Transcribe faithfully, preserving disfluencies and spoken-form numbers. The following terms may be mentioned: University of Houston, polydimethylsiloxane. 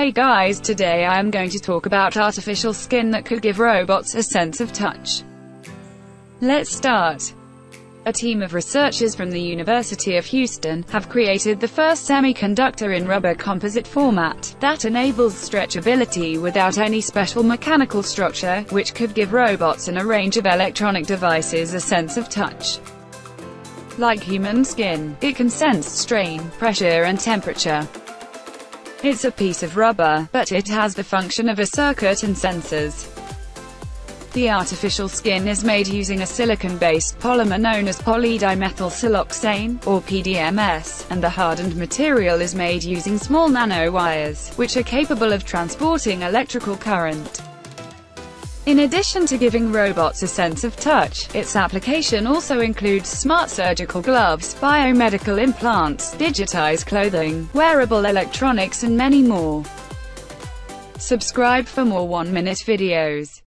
Hey guys, today I am going to talk about artificial skin that could give robots a sense of touch. Let's start. A team of researchers from the University of Houston have created the first semiconductor in rubber composite format that enables stretchability without any special mechanical structure, which could give robots and a range of electronic devices a sense of touch. Like human skin, it can sense strain, pressure and temperature. It's a piece of rubber, but it has the function of a circuit and sensors. The artificial skin is made using a silicon-based polymer known as polydimethylsiloxane, or P D M S, and the hardened material is made using small nanowires, which are capable of transporting electrical current. In addition to giving robots a sense of touch, its application also includes smart surgical gloves, biomedical implants, digitized clothing, wearable electronics and many more. Subscribe for more one-minute videos.